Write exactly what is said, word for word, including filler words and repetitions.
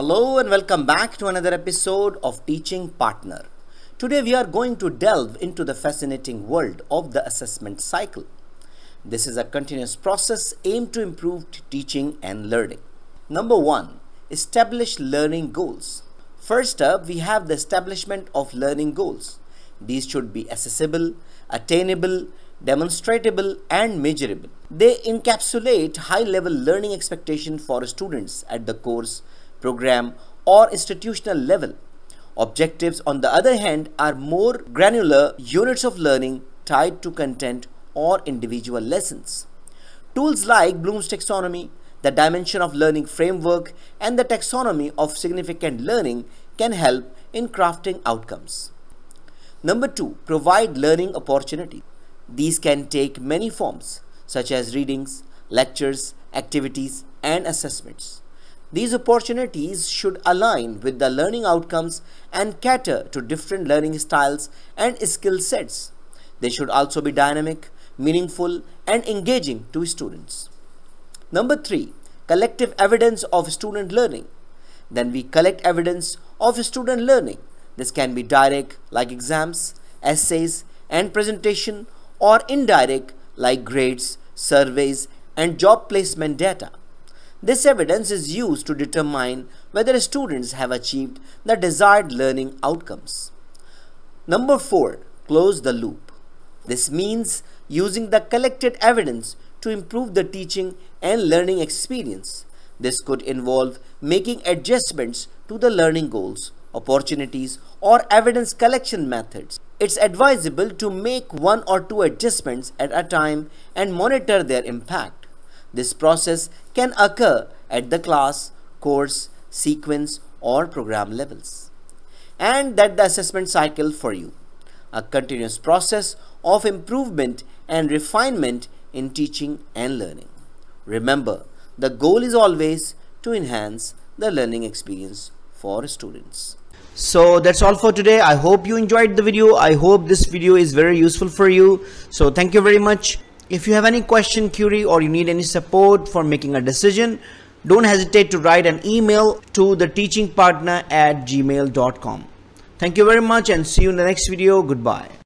Hello and welcome back to another episode of Teaching Partner. Today we are going to delve into the fascinating world of the assessment cycle. This is a continuous process aimed to improve teaching and learning. Number one, establish learning goals. First up, we have the establishment of learning goals. These should be accessible, attainable, demonstrable and measurable. They encapsulate high-level learning expectations for students at the course, program or institutional level. Objectives, on the other hand, are more granular units of learning tied to content or individual lessons. Tools like Bloom's taxonomy, the Dimension of Learning framework, and the Taxonomy of Significant Learning can help in crafting outcomes. Number two, provide learning opportunities. These can take many forms, such as readings, lectures, activities, and assessments. These opportunities should align with the learning outcomes and cater to different learning styles and skill sets. They should also be dynamic, meaningful, and engaging to students. Number three, collective evidence of student learning. Then we collect evidence of student learning. This can be direct, like exams, essays, and presentation, or indirect, like grades, surveys, and job placement data. This evidence is used to determine whether students have achieved the desired learning outcomes. Number four, close the loop. This means using the collected evidence to improve the teaching and learning experience. This could involve making adjustments to the learning goals, opportunities, or evidence collection methods. It's advisable to make one or two adjustments at a time and monitor their impact. This process can occur at the class, course, sequence, or program levels. And that's the assessment cycle for you. A continuous process of improvement and refinement in teaching and learning. Remember, the goal is always to enhance the learning experience for students. So that's all for today. I hope you enjoyed the video. I hope this video is very useful for you. So thank you very much. If you have any question, query, or you need any support for making a decision, don't hesitate to write an email to the teaching partner at gmail dot com. Thank you very much and see you in the next video. Goodbye.